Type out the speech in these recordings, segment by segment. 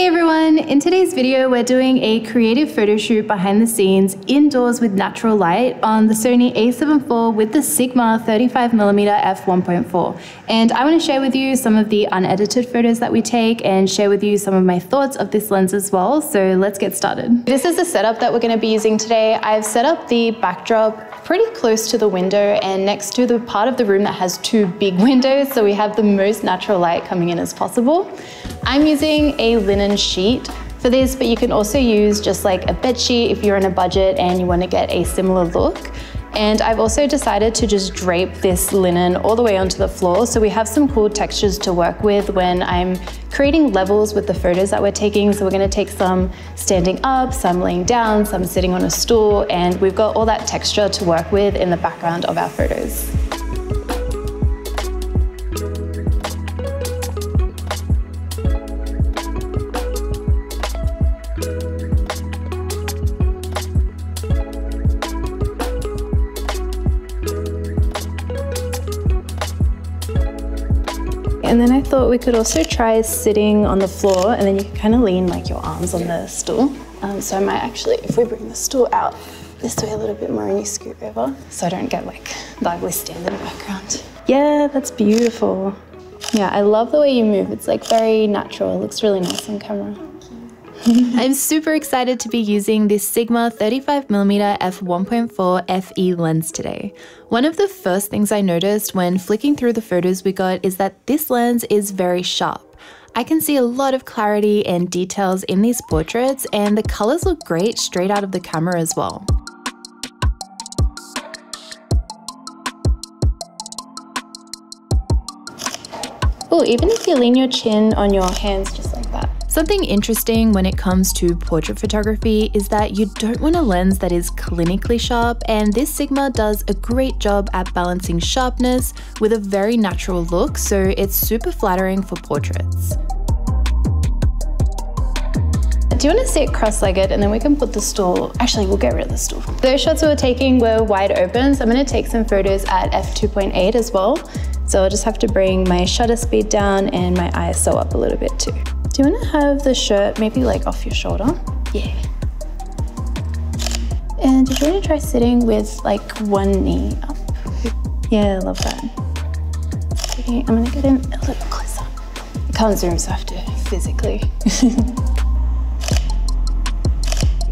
Hey everyone! In today's video we're doing a creative photo shoot behind the scenes indoors with natural light on the Sony A7 IV with the Sigma 35mm f1.4, and I want to share with you some of the unedited photos that we take and share with you some of my thoughts of this lens as well, so let's get started. This is the setup that we're going to be using today. I've set up the backdrop pretty close to the window and next to the part of the room that has two big windows, so we have the most natural light coming in as possible. I'm using a linen sheet for this, but you can also use just like a bed sheet if you're on a budget and you want to get a similar look. And I've also decided to just drape this linen all the way onto the floor, so we have some cool textures to work with when I'm creating levels with the photos that we're taking. So we're going to take some standing up, some laying down, some sitting on a stool, and we've got all that texture to work with in the background of our photos. And then I thought we could also try sitting on the floor, and then you can kind of lean like your arms on the stool. So I might actually, if we bring the stool out this way a little bit more and you scoot over, so I don't get like the ugly stand in the background. Yeah, that's beautiful. Yeah, I love the way you move. It's like very natural. It looks really nice on camera. I'm super excited to be using this Sigma 35mm f1.4 FE lens today. One of the first things I noticed when flicking through the photos we got is that this lens is very sharp. I can see a lot of clarity and details in these portraits, and the colors look great straight out of the camera as well. Oh, even if you lean your chin on your hands just like that. Something interesting when it comes to portrait photography is that you don't want a lens that is clinically sharp, and this Sigma does a great job at balancing sharpness with a very natural look, so it's super flattering for portraits. Do you want to sit cross-legged, and then we can put the stool, actually we'll get rid of the stool. Those shots we were taking were wide open, so I'm going to take some photos at f2.8 as well. So I'll just have to bring my shutter speed down and my ISO up a little bit too. Do you want to have the shirt maybe like off your shoulder? Yeah. And did you want to try sitting with like one knee up? Yeah, I love that. Okay, I'm going to get in a little closer. I can't zoom, so I have to physically.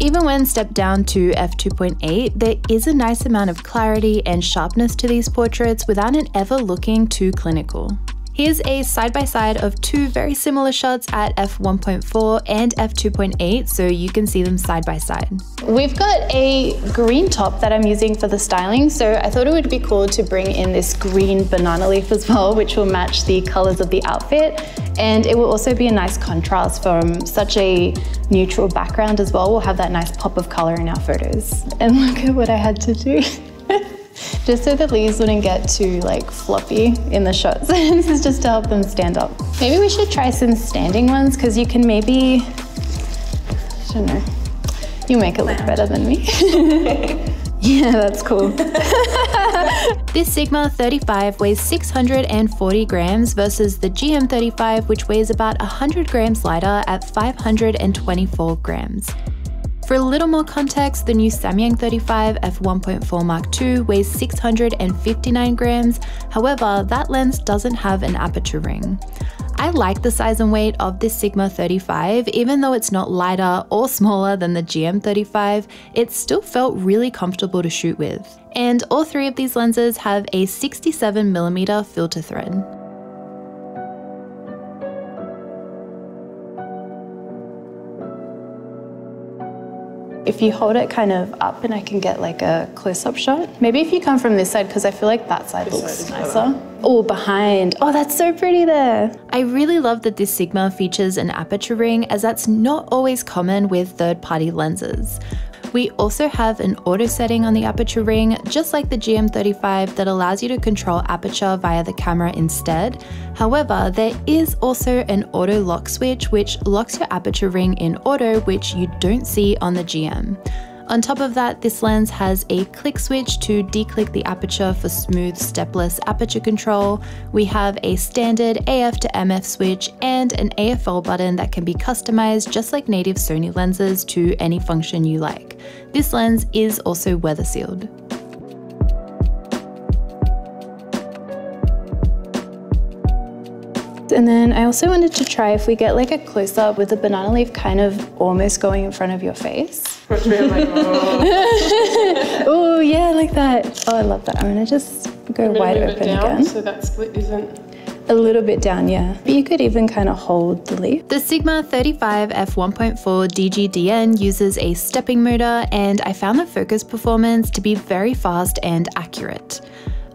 Even when stepped down to f2.8, there is a nice amount of clarity and sharpness to these portraits without it ever looking too clinical. Here's a side-by-side of two very similar shots at f1.4 and f2.8, so you can see them side-by-side. We've got a green top that I'm using for the styling, so I thought it would be cool to bring in this green banana leaf as well, which will match the colors of the outfit. And it will also be a nice contrast from such a neutral background as well. We'll have that nice pop of color in our photos. And look at what I had to do. Just so the leaves wouldn't get too like floppy in the shots. This is just to help them stand up. Maybe we should try some standing ones, because you can maybe, I don't know, you make it look better than me. Yeah, that's cool. This Sigma 35 weighs 640 grams versus the GM 35, which weighs about 100 grams lighter at 524 grams. For a little more context, the new Samyang 35 f1.4 Mark II weighs 659 grams, however, that lens doesn't have an aperture ring. I like the size and weight of this Sigma 35, even though it's not lighter or smaller than the GM 35, it still felt really comfortable to shoot with. And all three of these lenses have a 67mm filter thread. If you hold it kind of up, and I can get like a close-up shot. Maybe if you come from this side, because I feel like that side looks nicer. Oh, behind. Oh, that's so pretty there. I really love that this Sigma features an aperture ring, as that's not always common with third-party lenses. We also have an auto setting on the aperture ring, just like the GM35, that allows you to control aperture via the camera instead. However, there is also an auto lock switch, which locks your aperture ring in auto, which you don't see on the GM. On top of that, this lens has a click switch to declick the aperture for smooth stepless aperture control. We have a standard AF to MF switch and an AFL button that can be customized just like native Sony lenses to any function you like. This lens is also weather sealed. And then I also wanted to try if we get like a close up with the banana leaf kind of almost going in front of your face. Like, oh. Oh yeah, like that. Oh, I love that. I'm gonna just go wide open again. So that split isn't a little bit down, yeah. But you could even kind of hold the leaf. The Sigma 35 f1.4 DG DN uses a stepping motor, and I found the focus performance to be very fast and accurate.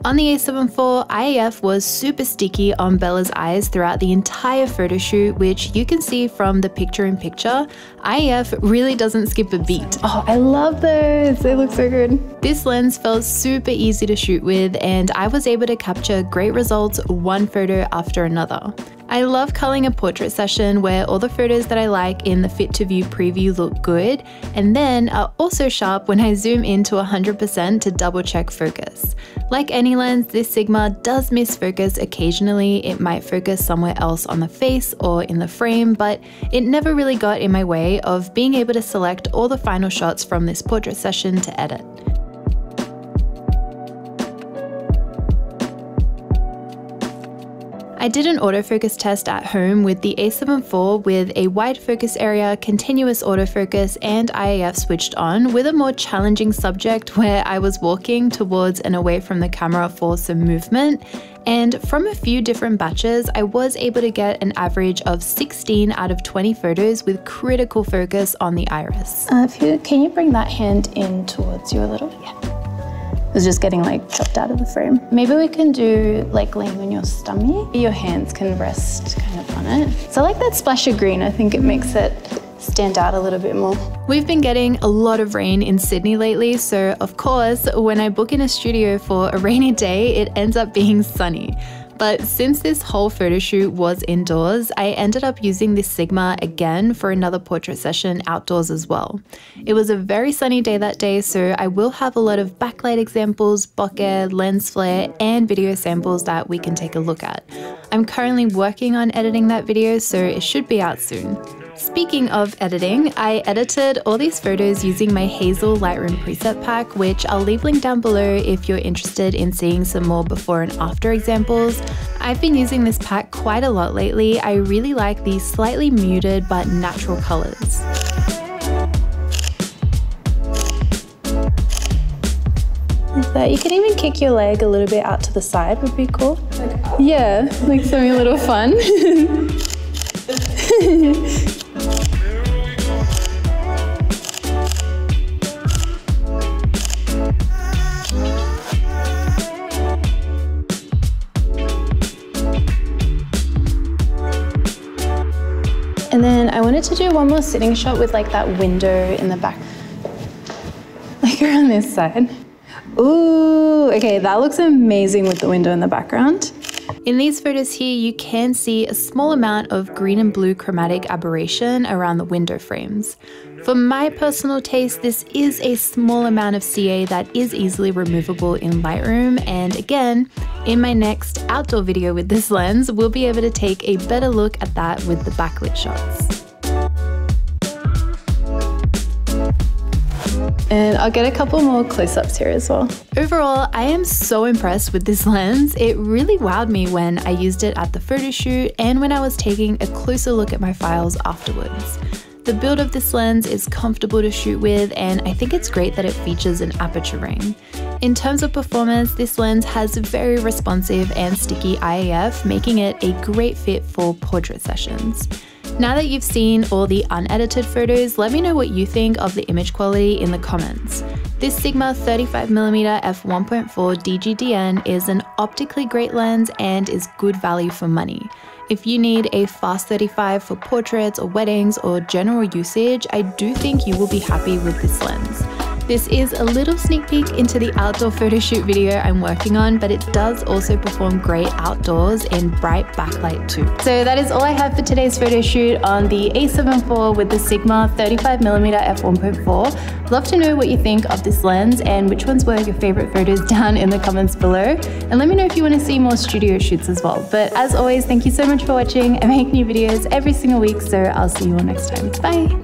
On the A7 IV, IAF was super sticky on Bella's eyes throughout the entire photo shoot, which you can see from the picture-in-picture. IAF really doesn't skip a beat. Oh, I love those. They look so good. This lens felt super easy to shoot with, and I was able to capture great results one photo after another. I love culling a portrait session where all the photos that I like in the fit to view preview look good, and then are also sharp when I zoom in to 100% to double check focus. Like any lens, this Sigma does miss focus occasionally. It might focus somewhere else on the face or in the frame, but it never really got in my way of being able to select all the final shots from this portrait session to edit. I did an autofocus test at home with the A7 IV with a wide focus area, continuous autofocus, and IAF switched on, with a more challenging subject where I was walking towards and away from the camera for some movement. And from a few different batches, I was able to get an average of 16 out of 20 photos with critical focus on the iris. Can you bring that hand in towards you a little? Yeah. It's just getting like chopped out of the frame. Maybe we can do like laying on your stomach. Your hands can rest kind of on it. So I like that splash of green. I think it makes it stand out a little bit more. We've been getting a lot of rain in Sydney lately, so of course, when I book in a studio for a rainy day, it ends up being sunny. But since this whole photo shoot was indoors, I ended up using this Sigma again for another portrait session outdoors as well. It was a very sunny day that day, so I will have a lot of backlight examples, bokeh, lens flare, and video samples that we can take a look at. I'm currently working on editing that video, so it should be out soon. Speaking of editing, I edited all these photos using my Hazel Lightroom preset pack, which I'll leave linked down below if you're interested in seeing some more before and after examples. I've been using this pack quite a lot lately. I really like these slightly muted but natural colors. Like that. You can even kick your leg a little bit out to the side would be cool. Like, oh. Yeah, like something a little fun. And then I wanted to do one more sitting shot with like that window in the back, like around this side. Ooh, okay, that looks amazing with the window in the background. In these photos here, you can see a small amount of green and blue chromatic aberration around the window frames. For my personal taste, this is a small amount of CA that is easily removable in Lightroom, and again, in my next outdoor video with this lens, we'll be able to take a better look at that with the backlit shots. And I'll get a couple more close-ups here as well. Overall, I am so impressed with this lens. It really wowed me when I used it at the photo shoot and when I was taking a closer look at my files afterwards. The build of this lens is comfortable to shoot with, and I think it's great that it features an aperture ring. In terms of performance, this lens has very responsive and sticky IAF, making it a great fit for portrait sessions. Now that you've seen all the unedited photos, let me know what you think of the image quality in the comments. This Sigma 35mm f1.4 DG DN is an optically great lens and is good value for money. If you need a fast 35 for portraits or weddings or general usage, I do think you will be happy with this lens. This is a little sneak peek into the outdoor photoshoot video I'm working on, but it does also perform great outdoors in bright backlight too. So that is all I have for today's photoshoot on the A7 IV with the Sigma 35mm f1.4. Love to know what you think of this lens and which ones were your favorite photos down in the comments below. And let me know if you want to see more studio shoots as well. But as always, thank you so much for watching. I make new videos every single week, so I'll see you all next time. Bye.